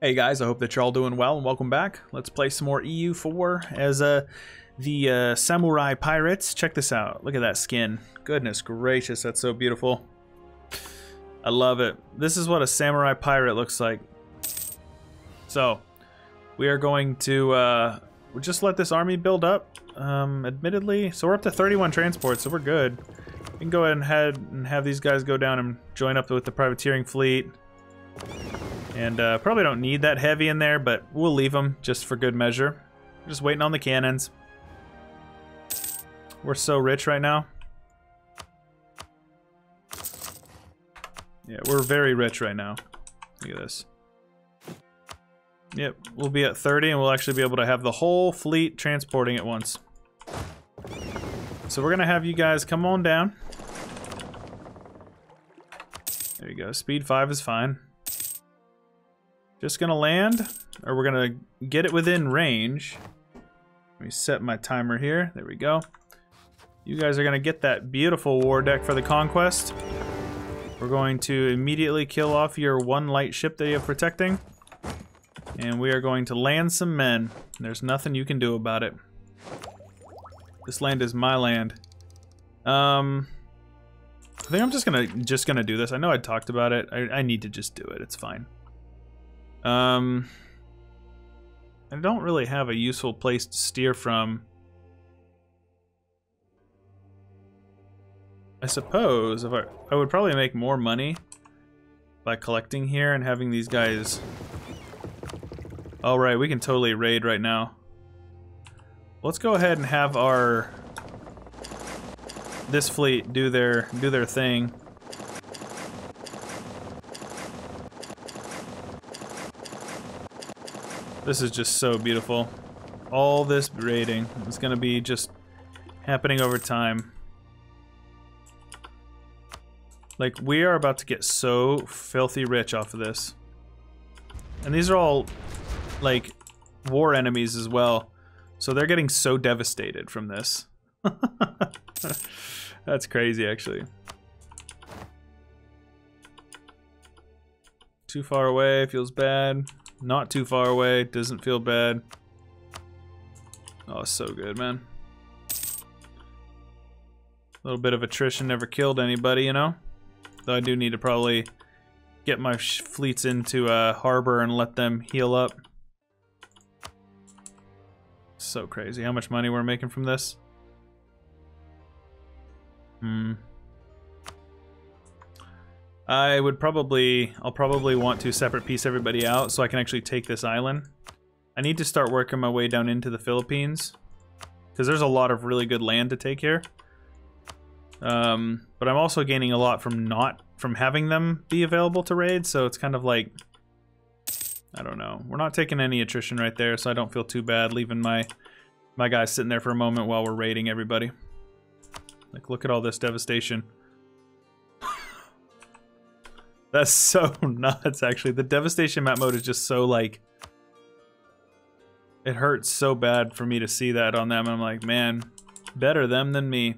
Hey guys, I hope that you're all doing well and welcome back. Let's play some more EU4 as the Samurai Pirates. Check this out. Look at that skin. Goodness gracious, that's so beautiful. I love it. This is what a Samurai Pirate looks like. So, we are going to just let this army build up, admittedly. So we're up to 31 transports, so we're good. We can go ahead and have these guys go down and join up with the privateering fleet. And probably don't need that heavy in there, but we'll leave them just for good measure. We're just waiting on the cannons. We're so rich right now. Yeah, we're very rich right now. Look at this. Yep, we'll be at 30 and we'll actually be able to have the whole fleet transporting at once. So we're gonna have you guys come on down. There you go, speed 5 is fine. Just gonna land, or we're gonna get it within range. Let me set my timer here, there we go. You guys are gonna get that beautiful war deck for the conquest. We're going to immediately kill off your one light ship that you're protecting. And we are going to land some men. There's nothing you can do about it. This land is my land. I think I'm just gonna do this. I know I talked about it. I need to just do it, it's fine. I don't really have a useful place to steer from. I suppose if I would probably make more money by collecting here and having these guys. All right, we can totally raid right now. Let's go ahead and have our this fleet do their thing. This is just so beautiful. All this raiding is going to be just happening over time. Like, we are about to get so filthy rich off of this. And these are all, like, war enemies as well. So they're getting so devastated from this. That's crazy, actually. Too far away, feels bad. Not too far away, doesn't feel bad. Oh, so good, man. A little bit of attrition never killed anybody, you know? Though I do need to probably get my fleets into a harbor and let them heal up. So crazy how much money we're making from this. I would probably, I'll probably want to separate piece everybody out so I can actually take this island. I need to start working my way down into the Philippines because there's a lot of really good land to take here. But I'm also gaining a lot from having them be available to raid. So it's kind of like, I don't know. We're not taking any attrition right there, so I don't feel too bad leaving my guys sitting there for a moment while we're raiding everybody. Like, look at all this devastation. That's so nuts, actually. The devastation map mode is just so, like, it hurts so bad for me to see that on them. I'm like, man, better them than me.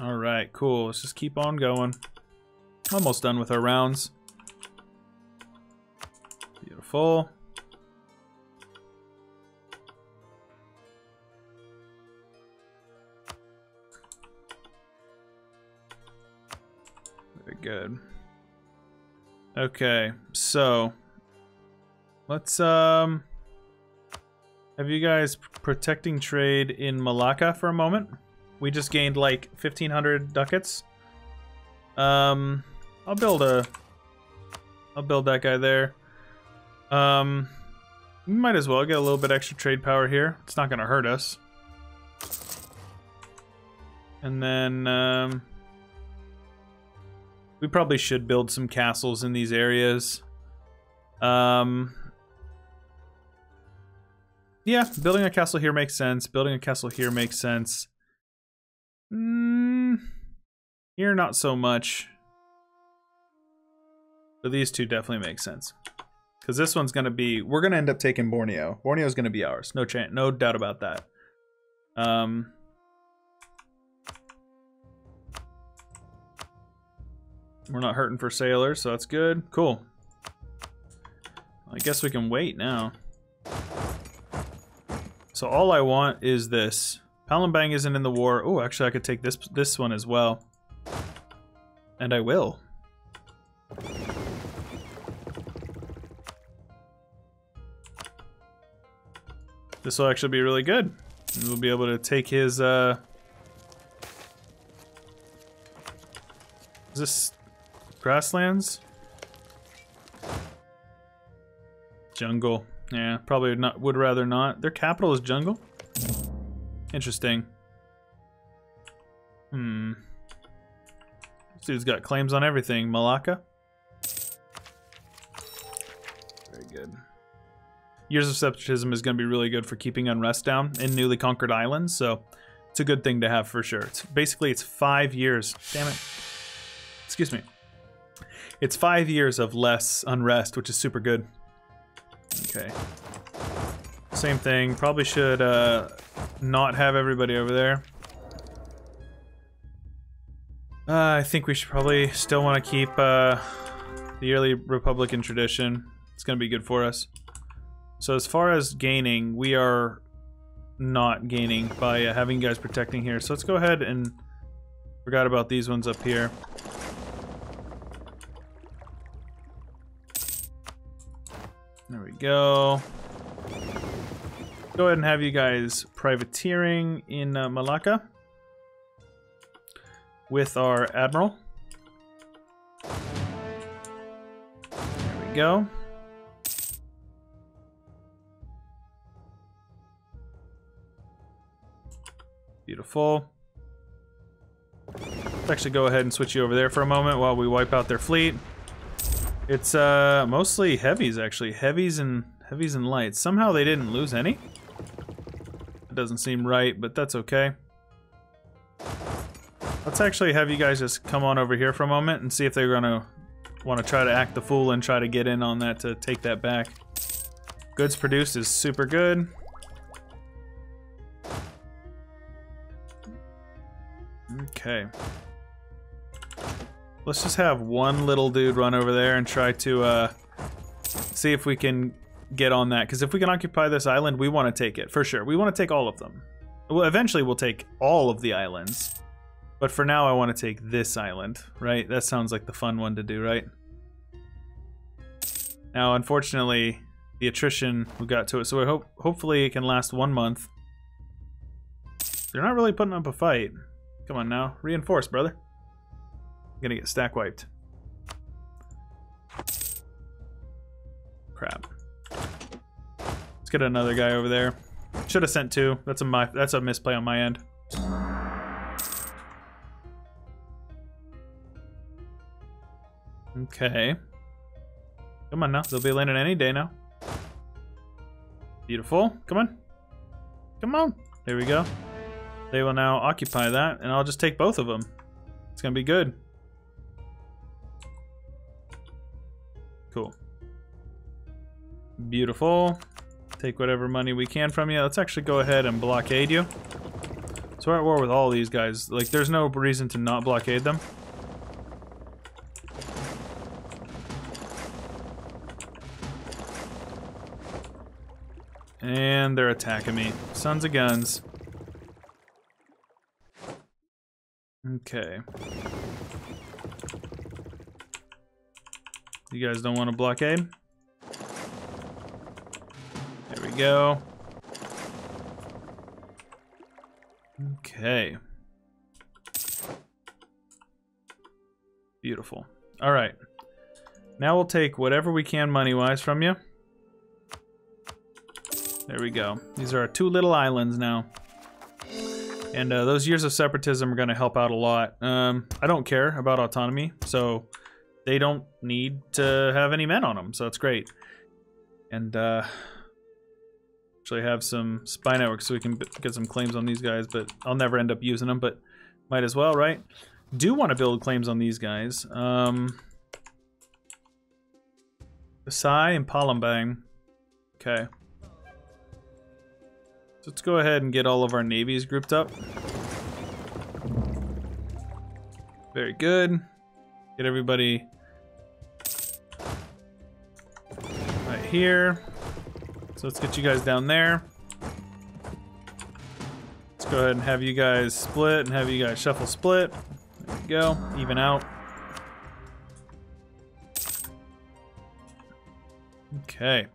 All right, cool. Let's just keep on going. Almost done with our rounds. Beautiful. Good. Okay, so let's have you guys protecting trade in Malacca for a moment. We just gained like 1,500 ducats. I'll build that guy there. We might as well get a little bit extra trade power here. It's not gonna hurt us. And then we probably should build some castles in these areas. Yeah, building a castle here makes sense. Building a castle here makes sense. Here, not so much. But these two definitely make sense. Because this one's going to be... We're going to end up taking Borneo. Borneo's going to be ours. No chance, no doubt about that. We're not hurting for sailors, so that's good. Cool. I guess we can wait now. So all I want is this. Palembang isn't in the war. Oh, actually, I could take this one as well. And I will. This will actually be really good. We'll be able to take his, Is this grasslands? Jungle. Yeah, probably not. Would rather not. Their capital is Jungle? Interesting. Hmm. This dude's got claims on everything. Malacca? Very good. Years of Separatism is going to be really good for keeping unrest down in newly conquered islands, so it's a good thing to have for sure. It's, basically, it's 5 years. Damn it. Excuse me. It's 5 years of less unrest, which is super good. Okay. Same thing. Probably should not have everybody over there. I think we should probably still want to keep the yearly Republican tradition. It's going to be good for us. So as far as gaining, we are not gaining by having you guys protecting here. So let's go ahead and forgot about these ones up here. There we go. Go ahead and have you guys privateering in Malacca with our admiral. There we go. Beautiful. Let's actually go ahead and switch you over there for a moment while we wipe out their fleet. It's mostly heavies, actually. Heavies and lights. Somehow they didn't lose any. It doesn't seem right, but that's okay. Let's actually have you guys just come on over here for a moment and see if they're gonna want to try to act the fool and try to get in on that to take that back. Goods produced is super good. Okay. Let's just have one little dude run over there and try to see if we can get on that. Because if we can occupy this island, we want to take it, for sure. We want to take all of them. Well, eventually we'll take all of the islands. But for now, I want to take this island, right? That sounds like the fun one to do, right? Now, unfortunately, the attrition, we got to it. So hopefully it can last 1 month. They're not really putting up a fight. Come on now, reinforce, brother. I'm gonna get stack wiped. Crap. Let's get another guy over there. Should have sent two. That's a misplay on my end. Okay. Come on now, they'll be landing any day now. Beautiful. Come on. Come on. There we go. They will now occupy that, and I'll just take both of them. It's gonna be good. Cool. Beautiful. Take whatever money we can from you. Let's actually go ahead and blockade you. So we're at war with all these guys. Like, there's no reason to not blockade them. And they're attacking me. Sons of guns. Okay. You guys don't want to blockade? There we go. Okay. Beautiful. All right. Now we'll take whatever we can money-wise from you. There we go. These are our two little islands now. And those years of separatism are going to help out a lot. I don't care about autonomy, so they don't need to have any men on them, so that's great. And actually have some spy networks so we can get some claims on these guys, but I'll never end up using them, but might as well, right? Do want to build claims on these guys. Pasai and Palembang. Okay. So let's go ahead and get all of our navies grouped up. Very good. Get everybody right here. So let's get you guys down there. Let's go ahead and have you guys split and have you guys shuffle split. There we go. Even out. Okay.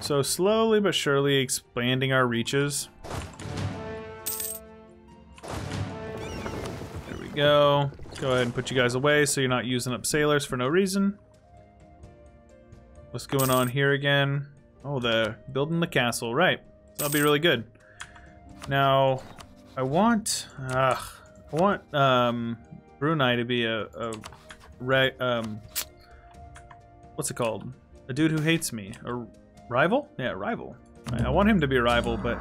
So slowly but surely expanding our reaches. There we go. Let's go ahead and put you guys away so you're not using up sailors for no reason. What's going on here again? Oh, they're building the castle. Right. That'll be really good. Now, I want Brunei to be what's it called? A dude who hates me. A rival? Yeah, rival. Right, I want him to be a rival, but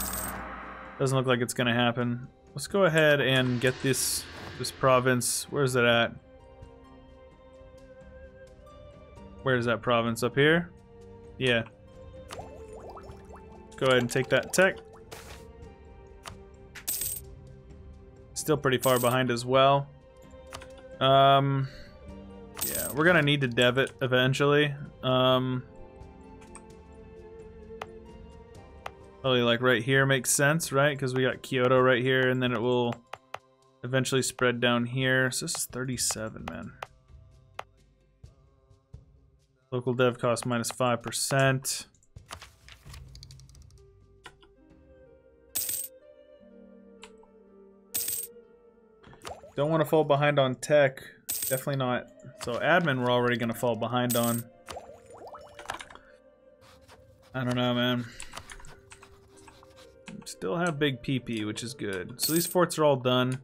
doesn't look like it's gonna happen. Let's go ahead and get this province. Where's it at? Where's that province up here? Yeah. Go ahead and take that tech. Still pretty far behind as well. Yeah, we're gonna need to dev it eventually. Probably like right here makes sense, right? Because we got Kyoto right here, and then it will eventually spread down here. So this is 37, man. Local dev cost minus 5%. Don't want to fall behind on tech. Definitely not. So admin we're already going to fall behind on. I don't know, man. Still have big PP, which is good. So these forts are all done.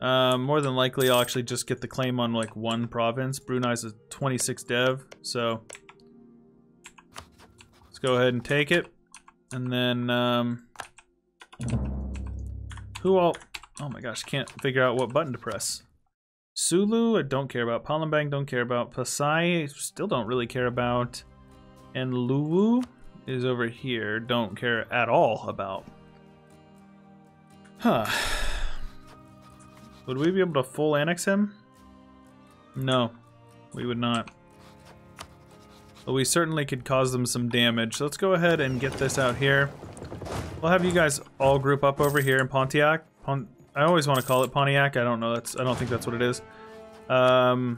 More than likely, I'll actually just get the claim on like one province. Brunei's a 26 dev, so let's go ahead and take it. And then who all? Oh my gosh, can't figure out what button to press. Sulu, I don't care about. Palembang, don't care about. Pasai, still don't really care about. And Luwu is over here, don't care at all about. Huh. Would we be able to full annex him? No, we would not. But we certainly could cause them some damage. So let's go ahead and get this out here. We'll have you guys all group up over here in Pontiac. I always want to call it Pontiac. I don't know. I don't think that's what it is. Let's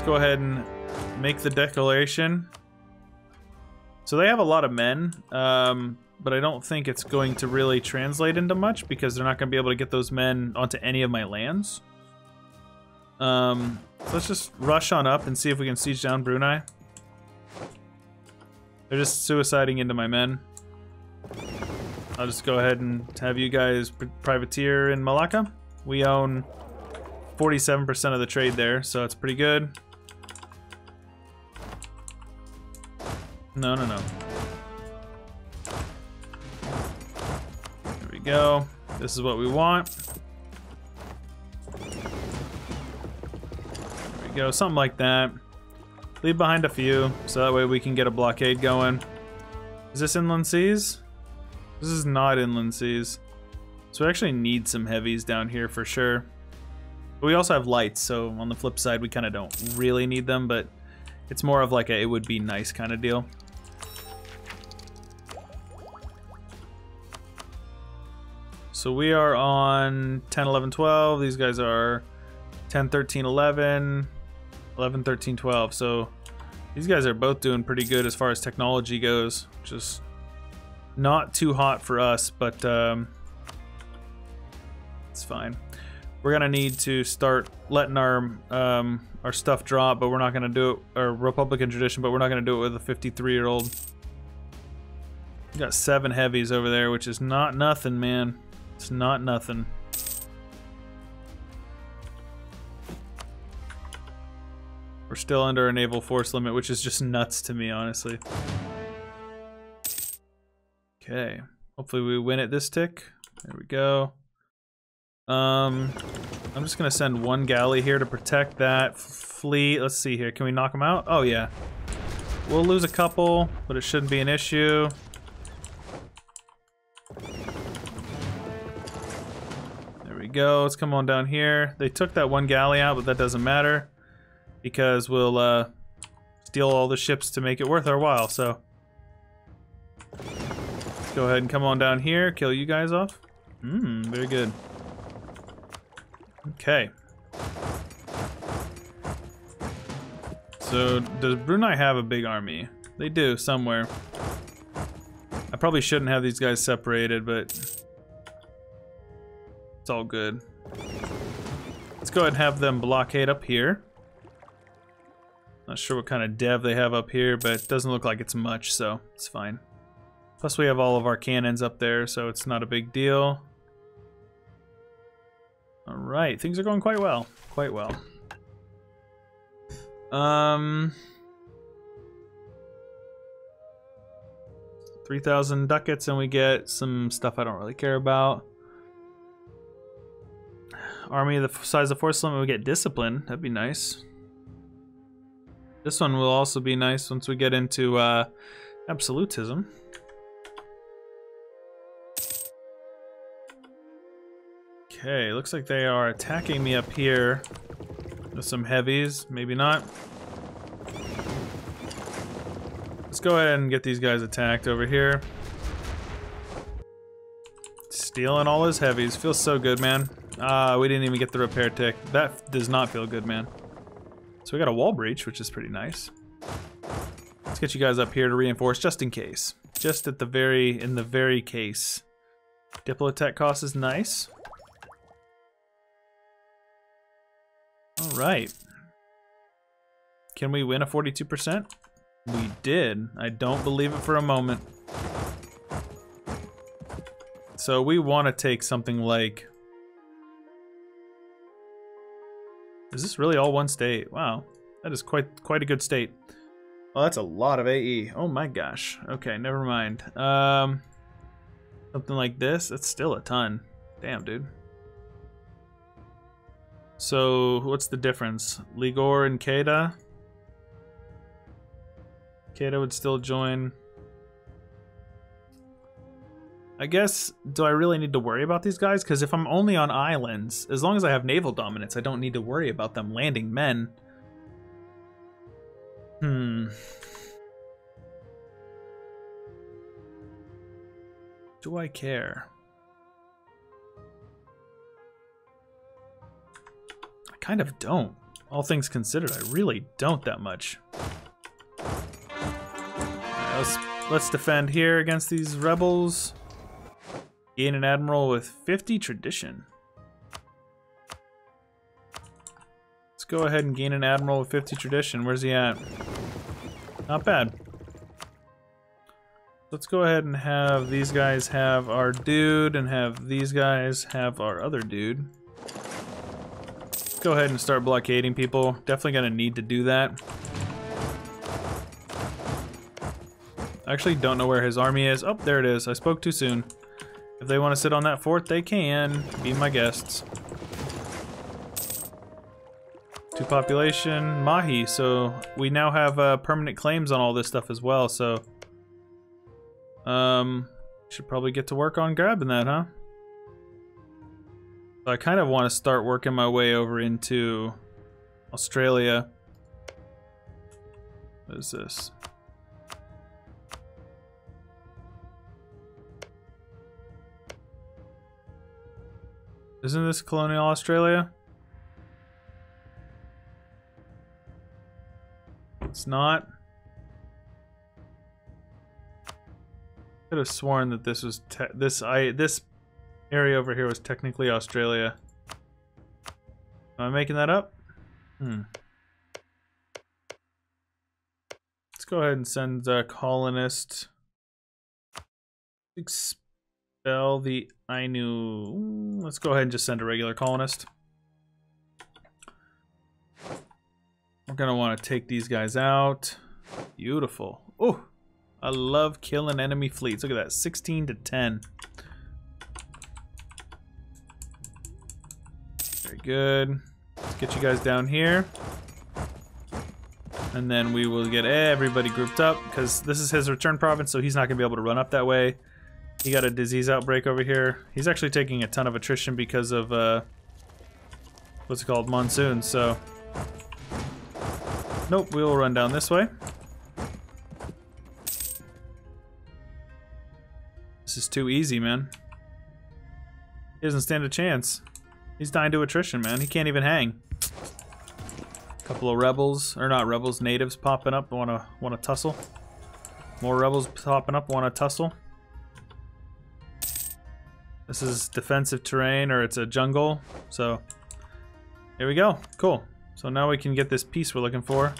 go ahead and make the declaration. So they have a lot of men. But I don't think it's going to really translate into much because they're not going to be able to get those men onto any of my lands. So let's just rush on up and see if we can siege down Brunei. They're just suiciding into my men. I'll just go ahead and have you guys privateer in Malacca. We own 47% of the trade there, so it's pretty good. No, no, no. Go. This is what we want. There we go. Something like that. Leave behind a few, so that way we can get a blockade going. Is this inland seas? This is not inland seas. So we actually need some heavies down here for sure. But we also have lights, so on the flip side, we kind of don't really need them, but it's more of like a it would be nice kind of deal. So we are on 10, 11, 12. These guys are 10, 13, 11, 11, 13, 12. So these guys are both doing pretty good as far as technology goes. Just not too hot for us, but it's fine. We're gonna need to start letting our stuff drop, but we're not gonna do it, our Republican tradition, but we're not gonna do it with a 53-year-old. We got 7 heavies over there, which is not nothing, man. It's not nothing. We're still under our naval force limit, which is just nuts to me, honestly. Okay. Hopefully we win at this tick. There we go. I'm just going to send one galley here to protect that fleet. Let's see here. Can we knock them out? Oh, yeah. We'll lose a couple, but it shouldn't be an issue. go. Let's come on down here. They took that one galley out, but that doesn't matter because we'll steal all the ships to make it worth our while. So let's go ahead and come on down here, kill you guys off. Very good. Okay. So, does Brunei have a big army? They do, somewhere. I probably shouldn't have these guys separated, but it's all good. Let's go ahead and have them blockade up here. Not sure what kind of dev they have up here, but it doesn't look like it's much, so it's fine. Plus we have all of our cannons up there, so it's not a big deal. Alright, things are going quite well. Quite well. $3,000 ducats, and we get some stuff I don't really care about. Army the size of force limit, we get discipline. That'd be nice. This one will also be nice once we get into absolutism. Okay, looks like they are attacking me up here with some heavies. Maybe not. Let's go ahead and get these guys attacked over here. Stealing all his heavies. Feels so good, man. We didn't even get the repair tick. That does not feel good, man. So we got a wall breach, which is pretty nice. Let's get you guys up here to reinforce, just in case. Just at the very, in the very case. Diplotech cost is nice. All right. Can we win a 42%? We did. I don't believe it for a moment. So we want to take something like... Is this really all one state? Wow. That is quite a good state. Well, that's a lot of AE. Oh my gosh. Okay, never mind. Something like this. That's still a ton. Damn, dude. So, what's the difference? Ligor and Keda? Keda would still join. I guess, do I really need to worry about these guys? Because if I'm only on islands, as long as I have naval dominance, I don't need to worry about them landing men. Do I care? I kind of don't. All things considered, I really don't that much. Let's defend here against these rebels. Gain an admiral with 50 tradition. Let's go ahead and gain an admiral with 50 tradition. Where's he at? Not bad. Let's go ahead and have these guys have our dude and have these guys have our other dude. Let's go ahead and start blockading people. Definitely gonna need to do that. I actually don't know where his army is. Oh, there it is. I spoke too soon. If they want to sit on that fort, they can. Be my guests. 2 population. Mahi. So we now have permanent claims on all this stuff as well. So should probably get to work on grabbing that, huh? So I kind of want to start working my way over into Australia. What is this? Isn't this colonial Australia? It's not. Could have sworn that this was this area over here was technically Australia. Am I making that up? Let's go ahead and send a colonist. Expel the Ainu. Let's go ahead and just send a regular colonist. We're gonna want to take these guys out. Beautiful. Oh, I love killing enemy fleets. Look at that, 16 to 10. Very good. Let's get you guys down here. And then we will get everybody grouped up because this is his return province, so he's not gonna be able to run up that way. You got a disease outbreak over here. He's actually taking a ton of attrition because of what's it called, monsoon. So nope, we will run down this way. This is too easy, man. He doesn't stand a chance. He's dying to attrition, man. He can't even hang. A couple of rebels, or not rebels, natives popping up, wanna tussle. More rebels popping up, wanna tussle. This is defensive terrain, or it's a jungle. So here we go. Cool. So now we can get this piece we're looking for.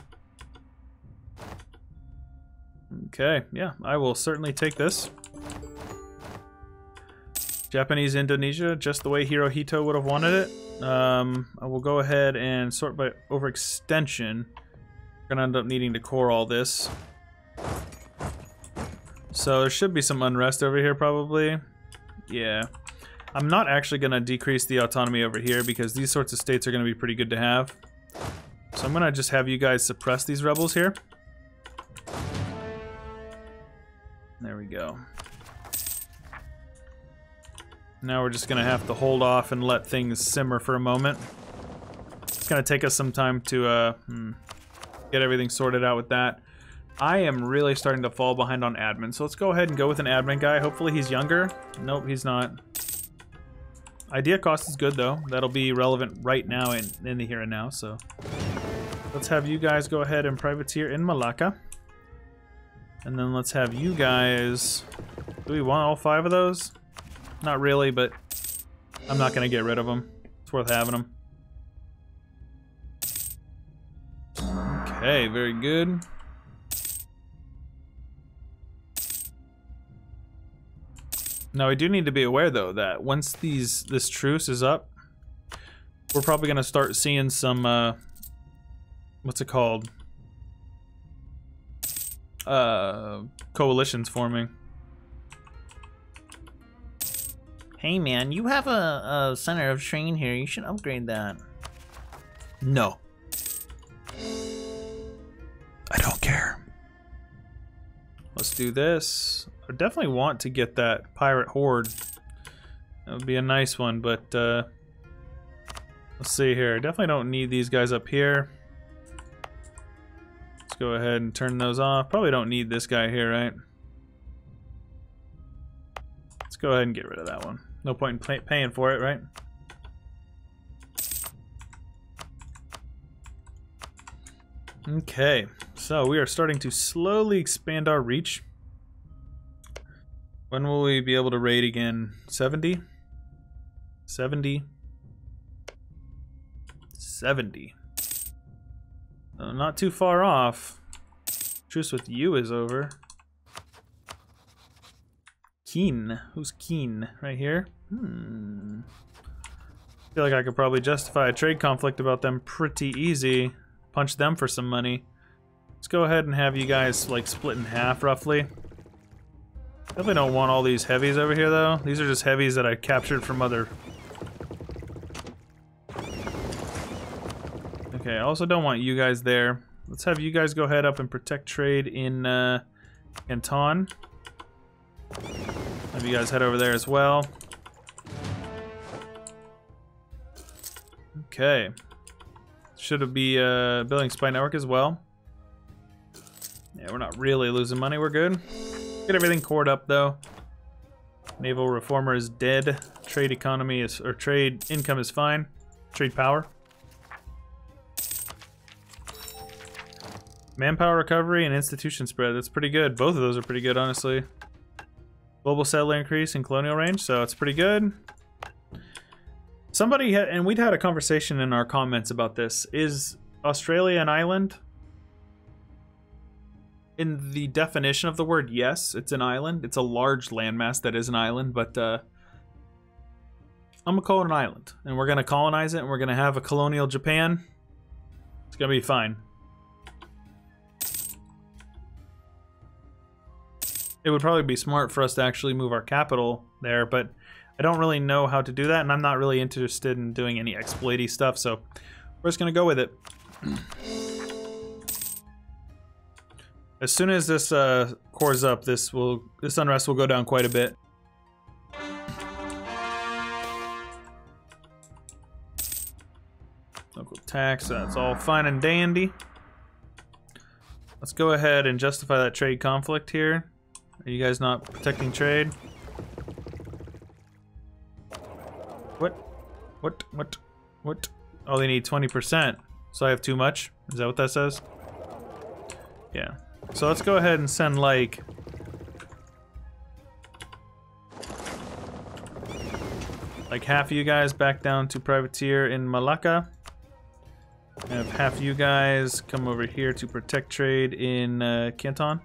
Okay, yeah, I will certainly take this. Japanese Indonesia, just the way Hirohito would have wanted it. I will go ahead and sort by overextension. We're gonna end up needing to core all this. So there should be some unrest over here probably. Yeah. I'm not actually gonna decrease the autonomy over here because these sorts of states are gonna be pretty good to have. So I'm gonna just have you guys suppress these rebels here. There we go. Now we're just gonna have to hold off and let things simmer for a moment. It's gonna take us some time to get everything sorted out with that. I am really starting to fall behind on admin, so let's go ahead and go with an admin guy. Hopefully he's younger. Nope, he's not. Idea cost is good though. That'll be relevant right now in the here and now, so. Let's have you guys go ahead and privateer in Malacca. And then let's have you guys, do we want all 5 of those? Not really, but I'm not gonna get rid of them. It's worth having them. Okay, very good. Now we do need to be aware though that once this truce is up, we're probably gonna start seeing some what's it called? Coalitions forming. Hey man, you have a center of train here. You should upgrade that. No. I don't care. Let's do this. I definitely want to get that pirate horde. That would be a nice one, but let's see here. I definitely don't need these guys up here. Let's go ahead and turn those off. Probably don't need this guy here, right? Let's go ahead and get rid of that one. No point in paying for it, right? Okay, so we are starting to slowly expand our reach. When will we be able to raid again? 70? 70? 70. Not too far off. Truce with you is over. Keen. Who's Keen? Right here? Hmm. I feel like I could probably justify a trade conflict about them pretty easy. Punch them for some money. Let's go ahead and have you guys like split in half roughly. Definitely don't want all these heavies over here though. These are just heavies that I captured from other... Okay, I also don't want you guys there. Let's have you guys go ahead up and protect trade in Canton. Have you guys head over there as well. Okay. Should it be building spy network as well? Yeah, we're not really losing money. We're good. Get everything cored up though. Naval reformer is dead. Trade economy is, or trade income is fine. Trade power. Manpower recovery and institution spread. That's pretty good. Both of those are pretty good, honestly. Global settler increase and colonial range, so it's pretty good. Somebody had, and we'd had a conversation in our comments about this. Is Australia an island? In the definition of the word, yes, it's an island. It's a large landmass that is an island, but I'm gonna call it an island. And we're gonna colonize it, and we're gonna have a colonial Japan. It's gonna be fine. It would probably be smart for us to actually move our capital there, but I don't really know how to do that, and I'm not really interested in doing any exploity stuff, so we're just gonna go with it. As soon as this cores up, this unrest will go down quite a bit. Local tax, that's all fine and dandy. Let's go ahead and justify that trade conflict here. Are you guys not protecting trade? What? Oh, they need 20%. So I have too much? Is that what that says? Yeah. So let's go ahead and send like... half of you guys back down to privateer in Malacca. And have half of you guys come over here to protect trade in Canton.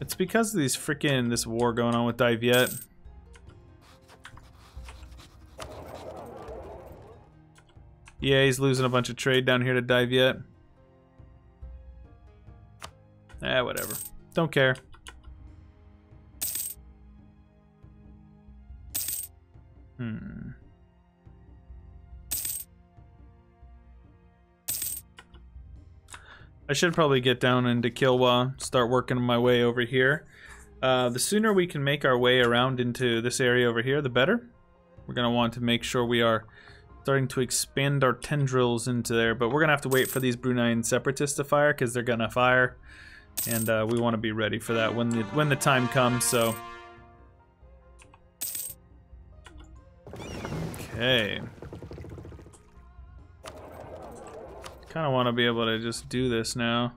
It's because of these freaking this war going on with Dive yet. Yeah, he's losing a bunch of trade down here to Dive yet. Eh, whatever. Don't care. Hmm. I should probably get down into Kilwa, start working my way over here. The sooner we can make our way around into this area over here, the better. We're going to want to make sure we are starting to expand our tendrils into there, but we're going to have to wait for these Bruneian separatists to fire because they're going to fire, and we want to be ready for that when the time comes, so... Okay. Kind of want to be able to just do this now.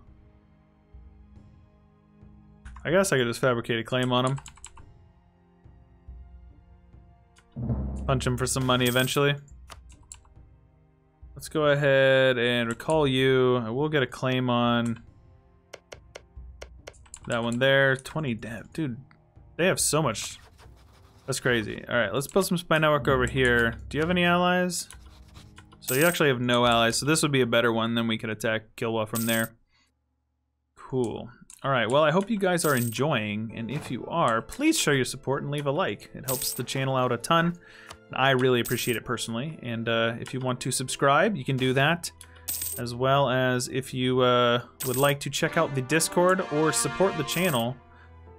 I guess I could just fabricate a claim on him. Punch him for some money eventually. Let's go ahead and recall you. I will get a claim on that one there. 20 debt. Dude, they have so much. That's crazy. Alright, let's build some spy network over here. Do you have any allies? So you actually have no allies, so this would be a better one. Then we could attack Kilwa from there. Cool. Alright, well I hope you guys are enjoying, and if you are, please show your support and leave a like. It helps the channel out a ton. I really appreciate it personally, and if you want to subscribe, you can do that. As well as if you would like to check out the Discord or support the channel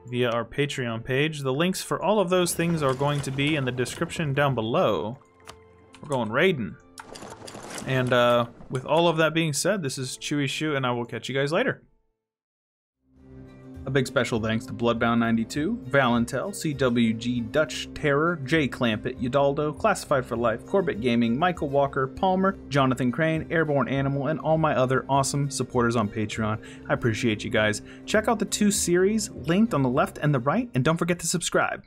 via our Patreon page. The links for all of those things are going to be in the description down below. We're going raiding. And with all of that being said, this is Chewyshoot, and I will catch you guys later. A big special thanks to Bloodbound92, Valentel, CWG, Dutch Terror, J. Clampett, Ydaldo, Classified for Life, Corbett Gaming, Michael Walker, Palmer, Jonathan Crane, Airborne Animal, and all my other awesome supporters on Patreon. I appreciate you guys. Check out the two series linked on the left and the right, and don't forget to subscribe.